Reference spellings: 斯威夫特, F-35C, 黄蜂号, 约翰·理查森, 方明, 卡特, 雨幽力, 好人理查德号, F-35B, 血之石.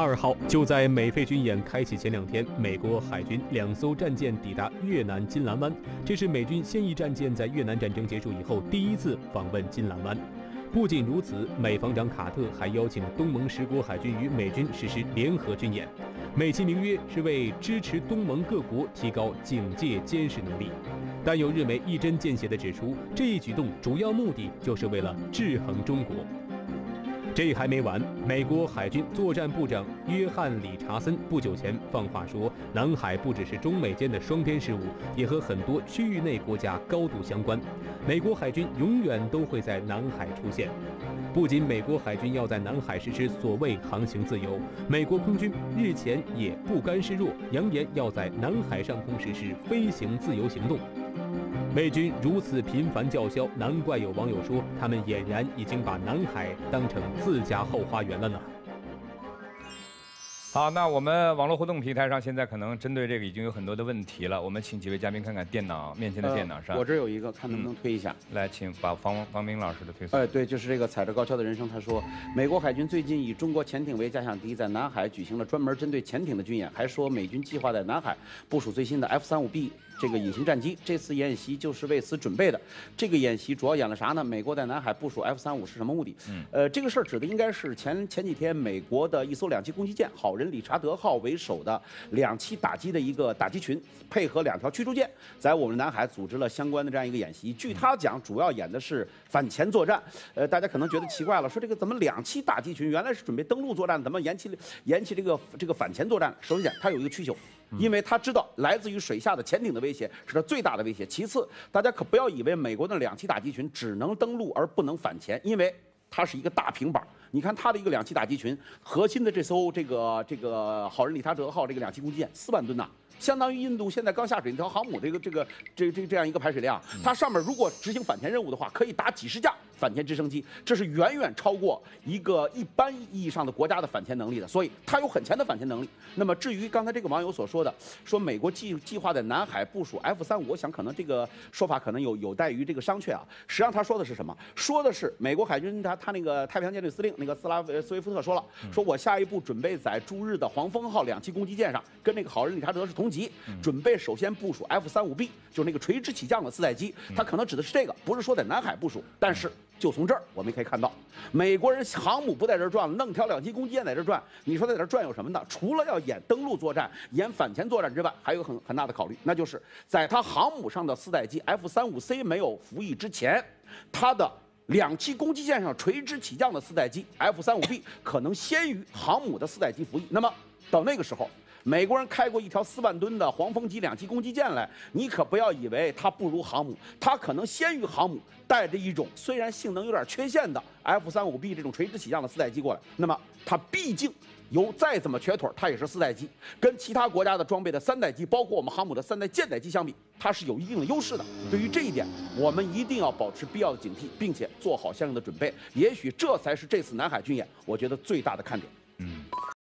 2号，就在美菲军演开启前2天，美国海军2艘战舰抵达越南金兰湾，这是美军现役战舰在越南战争结束以后第一次访问金兰湾。不仅如此，美防长卡特还邀请东盟10国海军与美军实施联合军演，美其名曰是为支持东盟各国提高警戒监视能力。 但有日媒一针见血地指出，这一举动主要目的就是为了制衡中国。这还没完，美国海军作战部长约翰·理查森不久前放话说，南海不只是中美间的双边事务，也和很多区域内国家高度相关。美国海军永远都会在南海出现。不仅美国海军要在南海实施所谓航行自由，美国空军日前也不甘示弱，扬言要在南海上空实施飞行自由行动。 美军如此频繁叫嚣，难怪有网友说他们俨然已经把南海当成自家后花园了呢。好，那我们网络互动平台上现在可能针对这个已经有很多的问题了，我们请几位嘉宾看看电脑面前的电脑上，我这有一个，看能不能推一下。来，请把方明老师的推送。对，就是这个踩着高跷的人生，他说，美国海军最近以中国潜艇为假想敌，在南海举行了专门针对潜艇的军演，还说美军计划在南海部署最新的 F-35B。 这个隐形战机，这次演习就是为此准备的。这个演习主要演了啥呢？美国在南海部署 F-35是什么目的？这个事儿指的应该是前几天美国的一艘2栖攻击舰“好人理查德号”为首的2栖打击的一个打击群，配合2条驱逐舰，在我们南海组织了相关的这样一个演习。据他讲，主要演的是反潜作战。大家可能觉得奇怪了，说这个怎么2栖打击群原来是准备登陆作战，怎么延期这个反潜作战？首先，它有一个需求。 因为他知道来自于水下的潜艇的威胁是他最大的威胁。其次，大家可不要以为美国的2栖打击群只能登陆而不能反潜，因为它是一个大平板。你看它的一个2栖打击群，核心的这艘这个好人理查德号这个2栖攻击舰4万吨呐、啊，相当于印度现在刚下水那条航母这样一个排水量。它上面如果执行反潜任务的话，可以打几十架反潜直升机，这是远远超过一个一般意义上的国家的反潜能力的，所以它有很强的反潜能力。那么，至于刚才这个网友所说的，说美国计划在南海部署 F-35，我想可能这个说法可能有待于这个商榷啊。实际上他说的是什么？说的是美国海军他那个太平洋舰队司令那个斯威夫特说了，说我下一步准备在驻日的黄蜂号2栖攻击舰上跟那个好人理查德是同级，准备首先部署 F-35B， 就是那个垂直起降的4代机，他可能指的是这个，不是说在南海部署，但是。 就从这儿，我们可以看到，美国人航母不在这儿转，弄条2栖攻击舰在这儿转。你说在这儿转有什么呢？除了要演登陆作战、演反潜作战之外，还有很大的考虑，那就是在他航母上的4代机 F-35C 没有服役之前，他的2栖攻击舰上垂直起降的4代机 F-35B 可能先于航母的4代机服役。那么到那个时候。 美国人开过一条4万吨的黄蜂级2栖攻击舰来，你可不要以为它不如航母，它可能先于航母，带着一种虽然性能有点缺陷的 F-35B 这种垂直起降的4代机过来。那么它毕竟有再怎么瘸腿，它也是4代机，跟其他国家的装备的3代机，包括我们航母的舰载机相比，它是有一定的优势的。对于这一点，我们一定要保持必要的警惕，并且做好相应的准备。也许这才是这次南海军演，我觉得最大的看点。